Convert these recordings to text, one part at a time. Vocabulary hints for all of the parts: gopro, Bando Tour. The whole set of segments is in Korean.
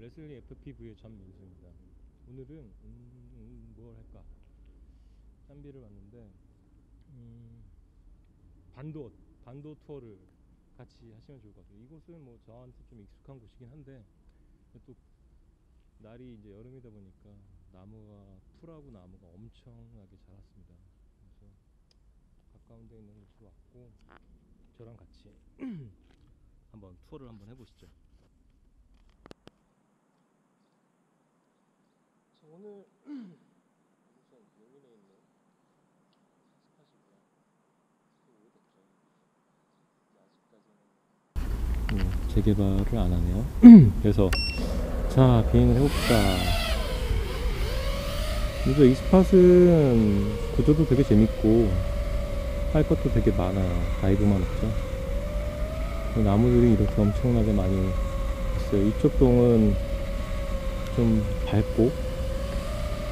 레슬리 FPV의 전민수입니다. 오늘은 뭘 할까? 짬비를 왔는데 반도 투어를 같이 하시면 좋을 것 같아요. 이곳은 뭐 저한테 좀 익숙한 곳이긴 한데 또 날이 이제 여름이다 보니까 풀하고 나무가 엄청나게 자랐습니다. 그래서 가까운 데 있는 곳으로 왔고 저랑 같이 한번 투어를 한번 해보시죠. 자, 오늘 우선 용인에 있는 스팟이고요. 재개발을 안 하네요. 그래서 자, 비행을 해봅시다. 먼저 이 스팟은 구조도 되게 재밌고 할 것도 되게 많아요. 다이브만 없죠. 나무들이 이렇게 엄청나게 많이 있어요. 이쪽 동은 좀 밝고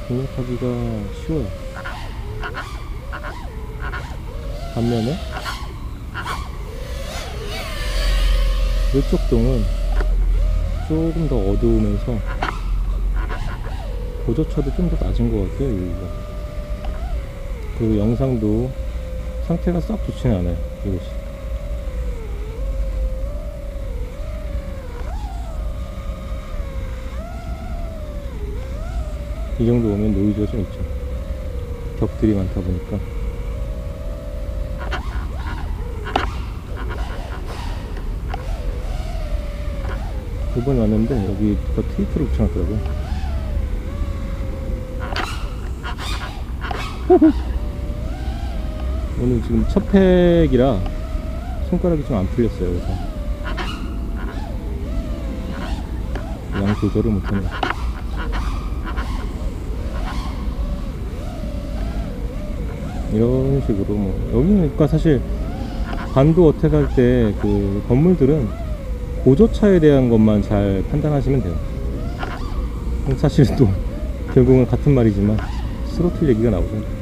공략하기가 쉬워요. 반면에 이쪽 동은 조금 더 어두우면서 보조차도 좀 더 낮은 것 같아요, 여기가. 그리고 영상도 상태가 썩 좋지는 않아요, 이곳이. 이 정도 오면 노이즈가 좀 있죠. 벽들이 많다 보니까. 이번에 왔는데 여기 누가 테이프를 붙여놨더라고요. 오늘 지금 첫 팩이라 손가락이 좀 안 풀렸어요. 그래서 양 조절을 못합니다. 이런 식으로 뭐 여기니까 사실 반도 어택할 때 그 건물들은 보조차에 대한 것만 잘 판단하시면 돼요. 사실 또 결국은 같은 말이지만 스로틀 얘기가 나오죠.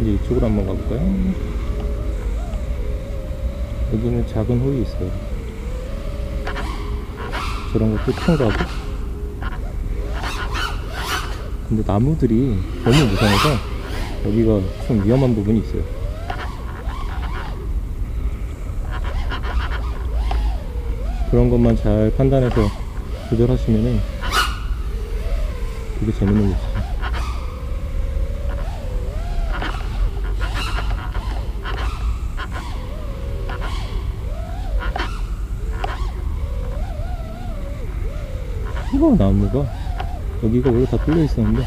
이제 이쪽으로 한번 가볼까요? 여기는 작은 홀이 있어요. 저런 것도 통과하고. 근데 나무들이 너무 무성해서 여기가 좀 위험한 부분이 있어요. 그런 것만 잘 판단해서 조절하시면은 되게 재밌는 곳이죠. 이거 나무가 여기가 원래 다 뚫려 있었는데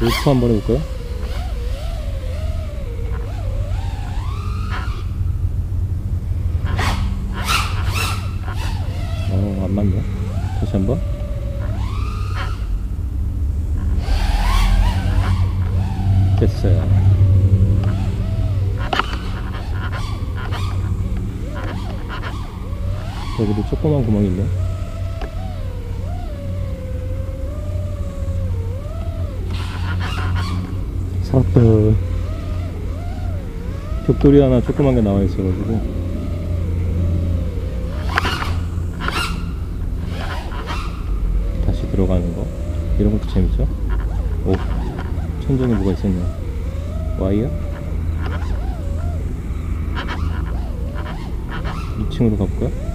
로프 한번 해볼까요? 안 맞네. 다시 한번. 됐어요. 여기도 조그만 구멍이 있네. 살았다. 벽돌이 하나 조그만 게 나와 있어가지고 다시 들어가는 거, 이런 것도 재밌죠? 오, 천장에 뭐가 있었냐? 와이어? 2층으로 가볼까요?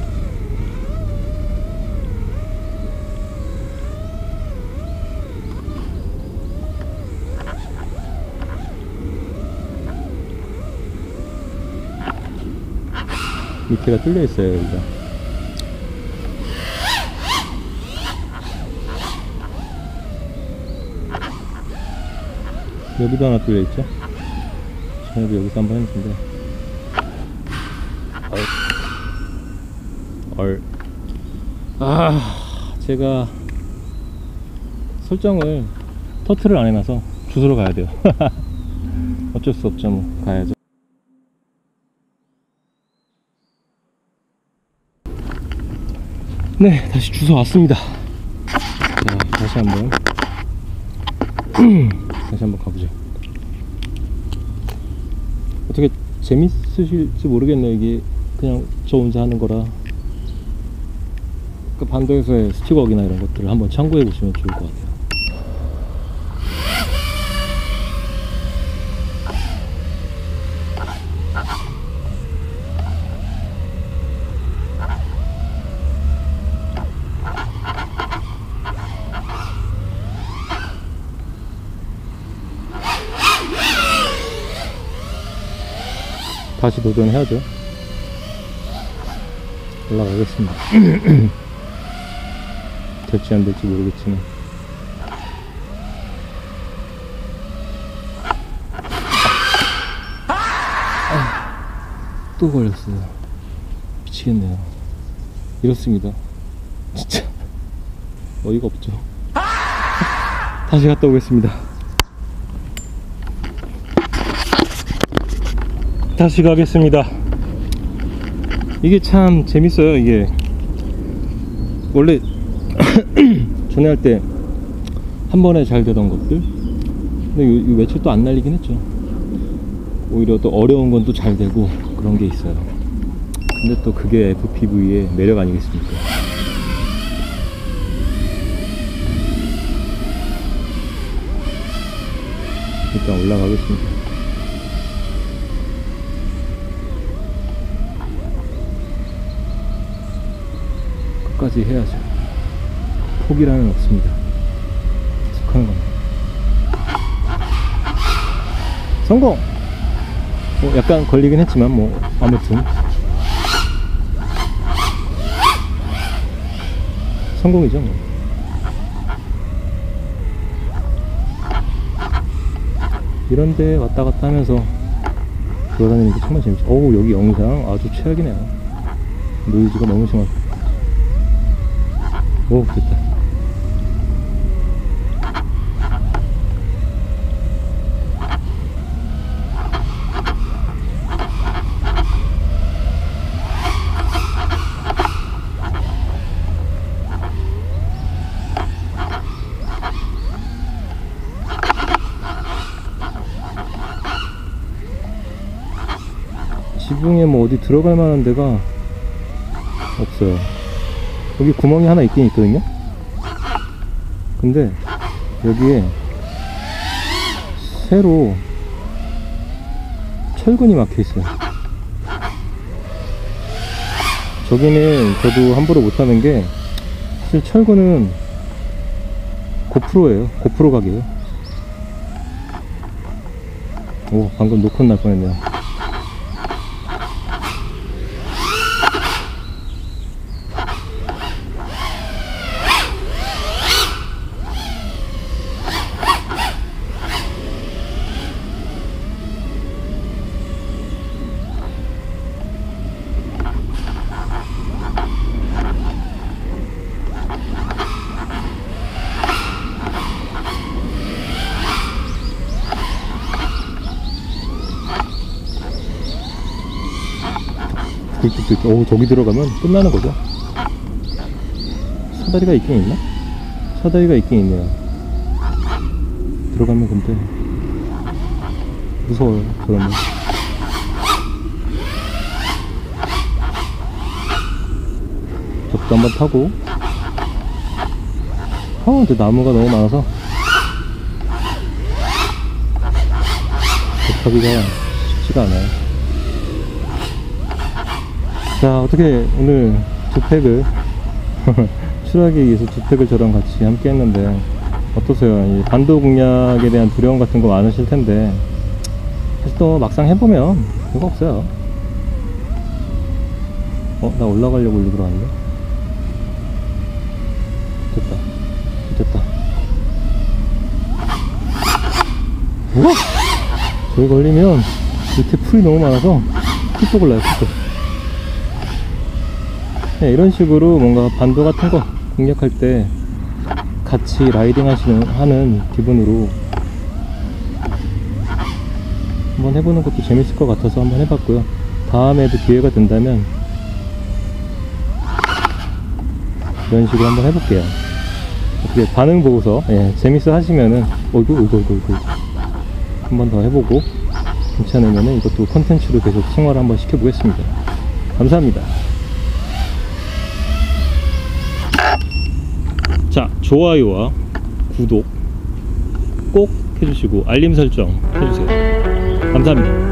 밑에가 뚫려 있어요, 여기가. 여기도 하나 뚫려 있죠? 저희도 여기서 한번 했는데. 제가 설정을 터트를 안 해놔서 주소로 가야 돼요. 어쩔 수 없죠, 뭐. 가야죠. 네, 다시 주워 왔습니다. 자, 다시 한번 가보죠. 어떻게 재밌으실지 모르겠네요. 이게 그냥 저 혼자 하는 거라. 그 반도에서의 스티벅이나 이런 것들을 한번 참고해 보시면 좋을 것 같아요. 다시 도전해야죠. 올라가겠습니다. 될지 안 될지 모르겠지만. 아, 또 걸렸어요. 미치겠네요. 이렇습니다. 진짜 어이가 없죠. 다시 갔다 오겠습니다. 다시 가겠습니다. 이게 참 재밌어요. 이게 원래 전에 할 때 한 번에 잘 되던 것들, 근데 요 며칠 또 안 날리긴 했죠. 오히려 또 어려운 건 또 잘 되고 그런 게 있어요. 근데 또 그게 FPV의 매력 아니겠습니까? 일단 올라가겠습니다. 까지 해야죠. 포기라는 없습니다. 계속하는 겁니다. 성공! 뭐 약간 걸리긴 했지만 뭐 아무튼 성공이죠 뭐. 이런데 왔다갔다 하면서 돌아다니는 게 정말 재밌죠. 어우, 여기 영상 아주 최악이네요. 노이즈가 너무 심하죠. 오, 됐다. 지붕에 뭐 어디 들어갈 만한 데가 없어요. 여기 구멍이 하나 있긴 있거든요. 근데 여기에 새로 철근이 막혀있어요. 저기는 저도 함부로 못하는게, 사실 철근은 고프로예요. 고프로 가게예요. 오, 방금 노크 날 뻔했네요. 오, 저기 들어가면 끝나는 거죠. 사다리가 있긴 있나? 사다리가 있긴 있네요. 들어가면 근데 무서워요. 그러면 저도 한번 타고. 근데 나무가 너무 많아서 접하기가 쉽지가 않아요. 자, 어떻게 오늘 두 팩을 출하기 위해서 두 팩을 저랑 같이 함께 했는데 어떠세요? 이 반도 공략에 대한 두려움 같은 거 많으실 텐데, 사실 또 막상 해보면 별거 없어요. 나 올라가려고 일로 들어왔는데? 됐다. 우와! 저기 걸리면 밑에 풀이 너무 많아서 툭툭 올라요, 툭툭. 이런 식으로 뭔가 반도 같은 거 공략할 때 같이 라이딩 하는 기분으로 한번 해보는 것도 재밌을 것 같아서 한번 해봤고요. 다음에도 기회가 된다면 이런 식으로 한번 해볼게요. 어떻게 반응 보고서, 예, 재밌어 하시면은, 어이구. 한번 더 해보고, 괜찮으면은 이것도 컨텐츠로 계속 승화를 한번 시켜보겠습니다. 감사합니다. 자, 좋아요와 구독 꼭 해주시고, 알림 설정 해주세요. 감사합니다.